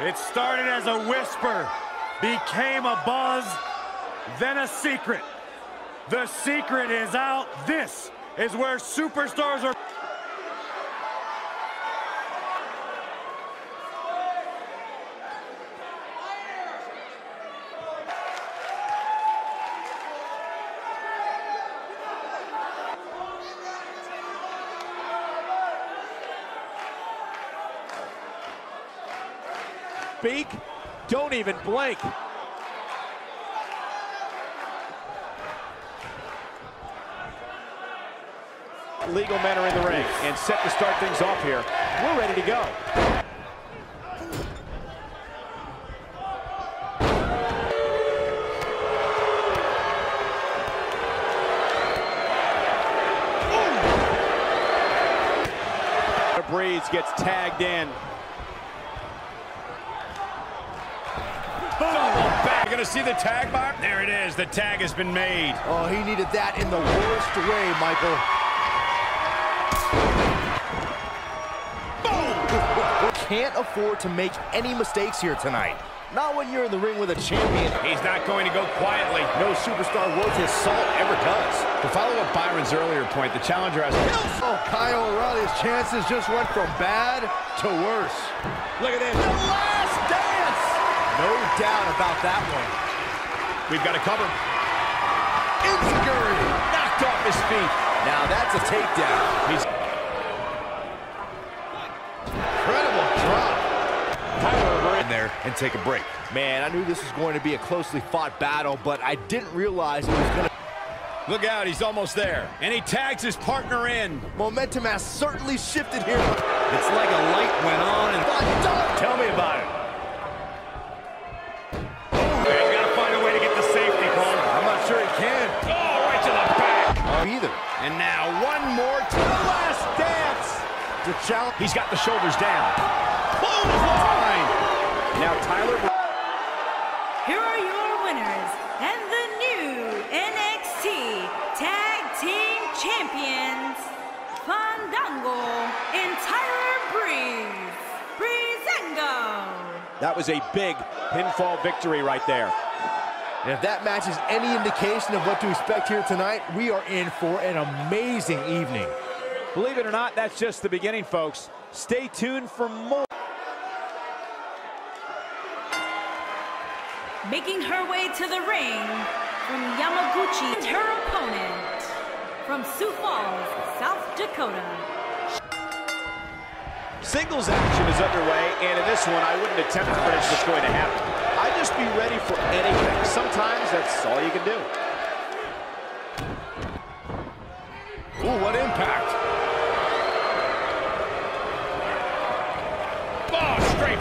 It started as a whisper, became a buzz, then a secret. The secret is out. This is where superstars are. Speak, don't even blink. Legal men are in the ring and set to start things off here. We're ready to go. Ooh. Breeze gets tagged in. You're gonna see the tag bar? There it is, the tag has been made. Oh, he needed that in the worst way, Michael. Boom! Can't afford to make any mistakes here tonight. Not when you're in the ring with a champion. He's not going to go quietly. No superstar worth his salt ever does. To follow up Byron's earlier point, the challenger has... Oh, Kyle O'Reilly's chances just went from bad to worse. Look at this. The last day! No doubt about that one. We've got to cover. Insecurity. Knocked off his feet. Now that's a takedown. He's... Incredible drop. Tyler in there and take a break. Man, I knew this was going to be a closely fought battle, but I didn't realize it was going to... Look out, he's almost there. And he tags his partner in. Momentum has certainly shifted here. It's like a light went on and... Tell me about it. Either. And now one more to the last dance. The challenge. He's got the shoulders down. Clothesline. Now Tyler. Here are your winners and the new NXT Tag Team Champions, Fandango and Tyler Breeze. Breezango. That was a big pinfall victory right there. And if that matches any indication of what to expect here tonight, we are in for an amazing evening. Believe it or not, that's just the beginning, folks. Stay tuned for more. Making her way to the ring from Yamaguchi and her opponent from Sioux Falls, South Dakota. Singles action is underway, and in this one, I wouldn't attempt to predict what's going to happen. I'd just be ready for anything. Sometimes that's all you can do. Ooh, what impact. Oh, straight.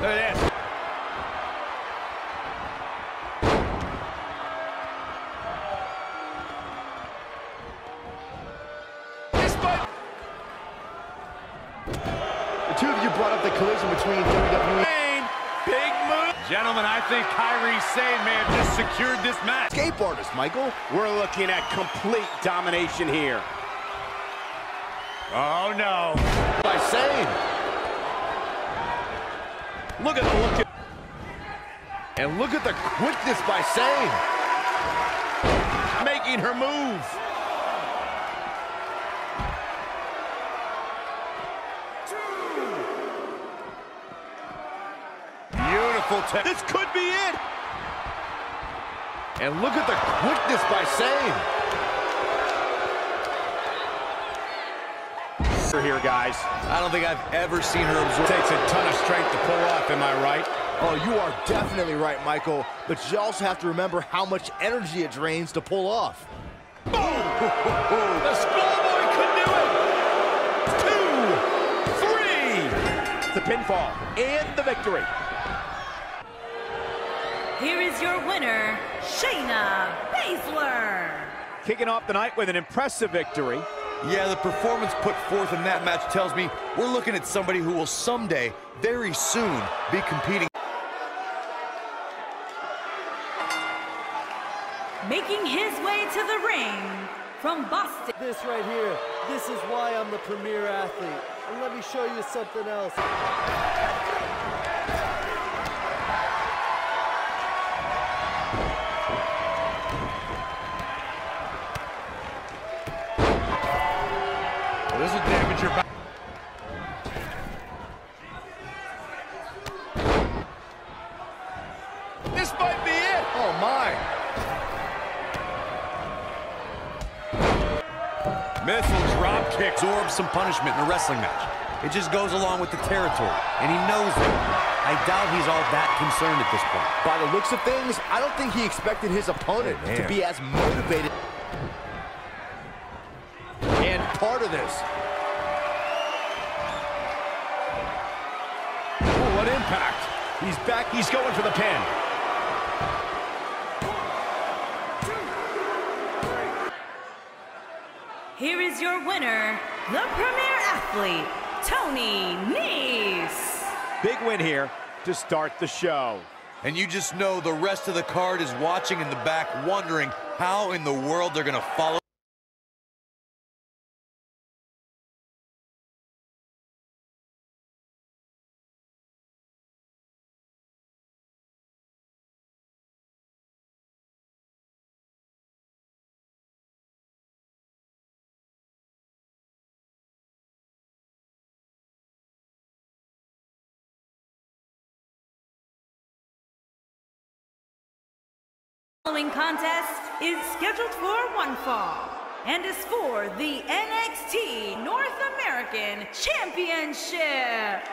Look at this. Between WWE. Big move. Gentlemen, I think Kairi Sane may have just secured this match. Escape artist, Michael. We're looking at complete domination here. Oh, no. By Sane. Look at the look. And look at the quickness by Sane. Making her move. This could be it. And look at the quickness by Sane. We're here, guys. I don't think I've ever seen her absorb. Takes a ton of strength to pull off, am I right? Oh, you are definitely right, Michael. But you also have to remember how much energy it drains to pull off. Boom! The schoolboy could do it! 2, 3! The pinfall and the victory. Here is your winner, Shayna Baszler. Kicking off the night with an impressive victory. Yeah, the performance put forth in that match tells me we're looking at somebody who will someday, very soon, be competing. Making his way to the ring from Boston. This right here, this is why I'm the premier athlete. And let me show you something else. This will damage your back. This might be it. Oh my. Missile drop kicks absorb some punishment in a wrestling match. It just goes along with the territory, and he knows it. I doubt he's all that concerned at this point. By the looks of things, I don't think he expected his opponent to be as motivated. Part of this. Oh, what impact. He's back. He's going for the pin. Here is your winner, the premier athlete, Tony Nese. Big win here to start the show. And you just know the rest of the card is watching in the back, wondering how in the world they're going to follow. The following contest is scheduled for one fall and is for the NXT North American Championship.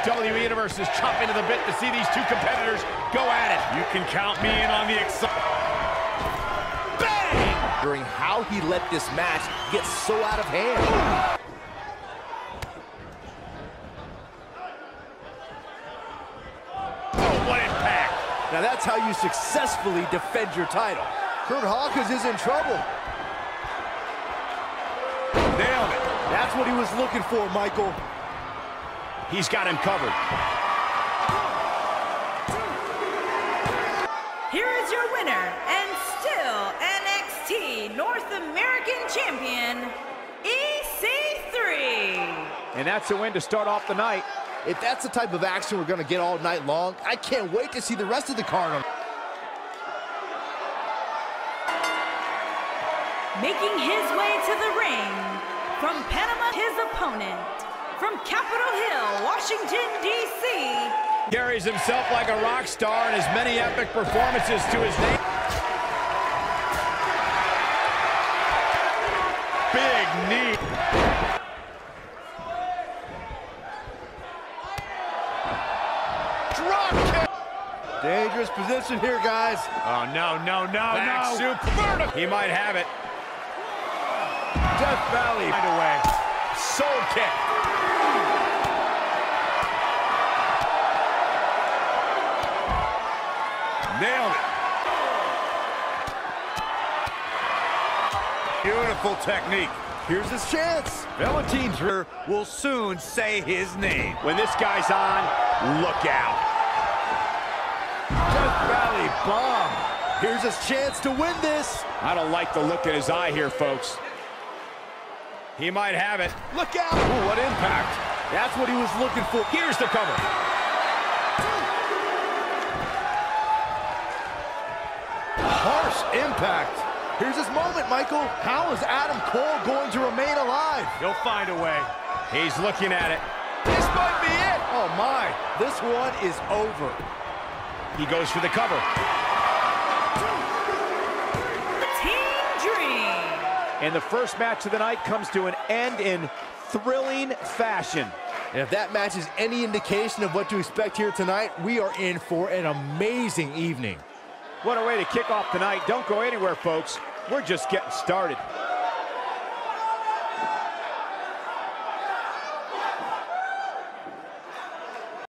WWE Universe is chomping to the bit to see these two competitors go at it. You can count me in on the excitement. Bang! During how he let this match get so out of hand. Oh, what impact! Now that's how you successfully defend your title. Kurt Hawkins is in trouble. Nailed it. That's what he was looking for, Michael. He's got him covered. Here is your winner and still NXT North American Champion, EC3. And that's a win to start off the night. If that's the type of action we're going to get all night long, I can't wait to see the rest of the card. Making his way to the ring from Panama, his opponent. From Capitol Hill, Washington, D.C. Carries himself like a rock star and has many epic performances to his name. Big knee. Drop kick. Dangerous position here, guys. Oh, no, no, no, back no. Super. He might have it. Death Valley. Right away. Soul kick. Nailed it. Beautiful technique. Here's his chance. Valentine's Rear will soon say his name. When this guy's on, look out. Death Valley bomb. Here's his chance to win this. I don't like the look in his eye here, folks. He might have it. Look out. Ooh, what impact. That's what he was looking for. Here's the cover. Harsh impact. Here's his moment, Michael. How is Adam Cole going to remain alive? He'll find a way. He's looking at it. This might be it. Oh, my. This one is over. He goes for the cover. Team Dream. And the first match of the night comes to an end in thrilling fashion. And if that match is any indication of what to expect here tonight, we are in for an amazing evening. What a way to kick off tonight. Don't go anywhere, folks. We're just getting started.